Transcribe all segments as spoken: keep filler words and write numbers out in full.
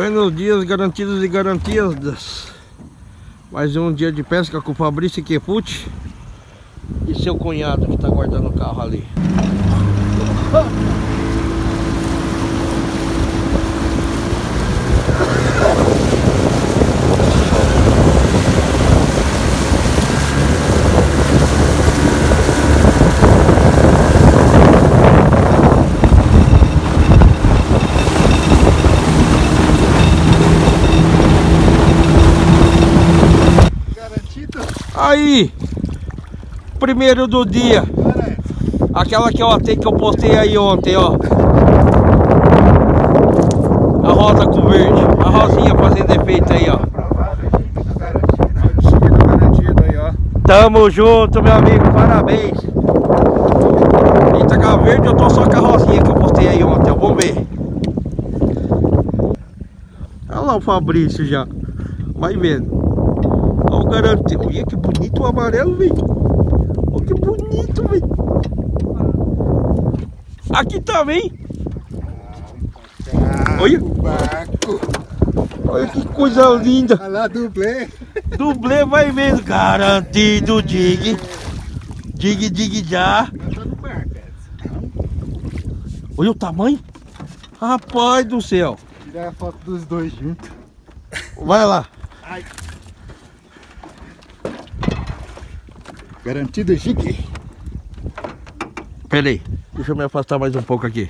Buenos dias, garantidos e garantidas. Mais um dia de pesca com o Fabrício Ikefuti e seu cunhado que está guardando o carro ali. Aí, primeiro do dia, aquela que eu atei, que eu postei aí ontem, ó, a rosa com verde, a rosinha fazendo efeito aí, ó. Tamo junto, meu amigo, parabéns. Eita, com a verde eu tô só com a rosinha que eu postei aí ontem, ó, vamos ver. Olha lá o Fabrício já, vai vendo. Olha o garantido, olha que bonito o amarelo, velho. Olha que bonito, velho. Aqui também. Olha. Olha que coisa linda. Olha lá, dublê. Dublê vai mesmo. Garantido, dig. Dig, dig já. Olha o tamanho. Rapaz do céu. Tirar a foto dos dois juntos. Vai lá. Ai. Garantido chique. Pera aí, deixa eu me afastar mais um pouco aqui.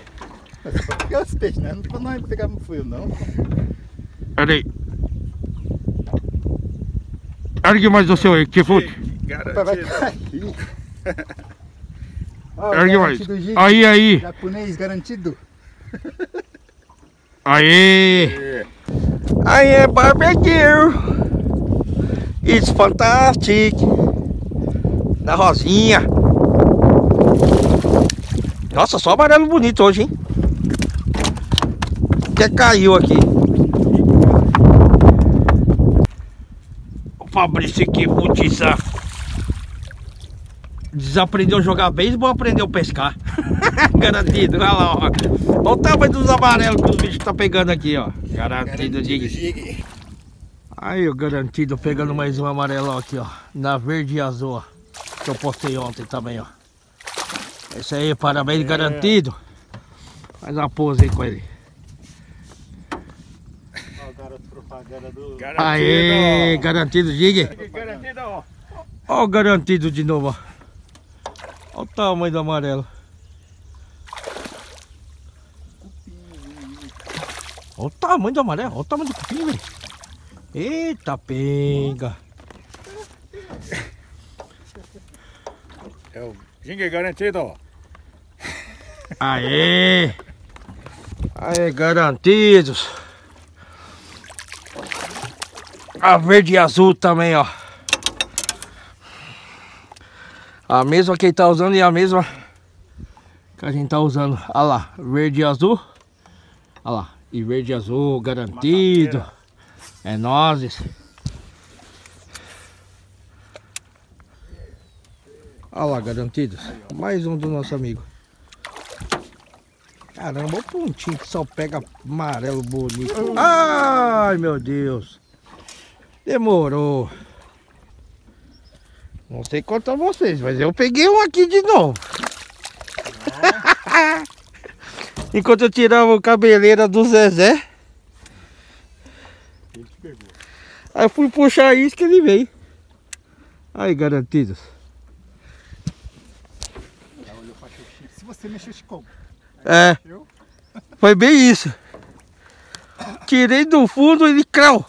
Os peixes, né? Não vai pegar no fio, não. Pera aí. Ergue mais o seu aí, Ikefuti. Garantido. Oh, ergue mais. Aí, aí. Japonês garantido. Aê. Aí é barbecue. It's fantastic. Na rosinha. Nossa, só amarelo bonito hoje, hein? Até caiu aqui. O Fabrício Ikefuti desaprendeu a jogar beisebol, aprendeu a pescar. Garantido, olha lá, ó. Olha o tamanho dos amarelos que os bichos estão pegando aqui, ó. Garantido, digue. Aí o garantido pegando mais um amarelão aqui, ó. Na verde e azul, ó. Que eu postei ontem também, ó. É isso aí, parabéns, é. Garantido. Faz uma pose aí com ele. Ó, o garoto propaganda do... Garantido. Aê, garantido, diga. Ó o garantido de novo, ó. Ó o tamanho do amarelo. Ó o tamanho do amarelo, ó o tamanho do cupim, velho. Eita, pinga. É o Kenji Garantido, ó. Aê! Aê, garantidos! A verde e azul também, ó. A mesma que ele tá usando e a mesma que a gente tá usando. Olha lá, verde e azul. Olha lá, e verde e azul, garantido. É nozes. Olha lá, garantidos. Mais um do nosso amigo. Caramba, o pontinho que só pega amarelo bonito. Ai, meu Deus. Demorou. Não sei quanto a vocês, mas eu peguei um aqui de novo. Ah. Enquanto eu tirava a cabeleira do Zezé. Ele te pegou. Aí eu fui puxar isso que ele veio. Aí, garantidos. Você mexeu de como? É, mexeu. Foi bem isso. Tirei do fundo e ele crau.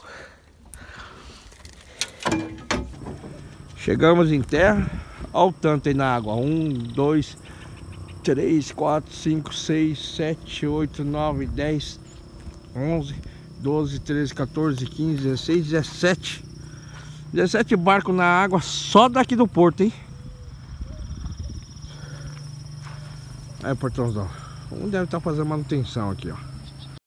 Chegamos em terra. Olha o tanto aí na água. um, dois, três, quatro, cinco, seis, sete, oito, nove, dez, onze, doze, treze, quatorze, quinze, dezesseis, dezessete. dezessete barcos na água só daqui do porto, hein? É, portãozão. Um deve estar fazendo manutenção aqui, ó.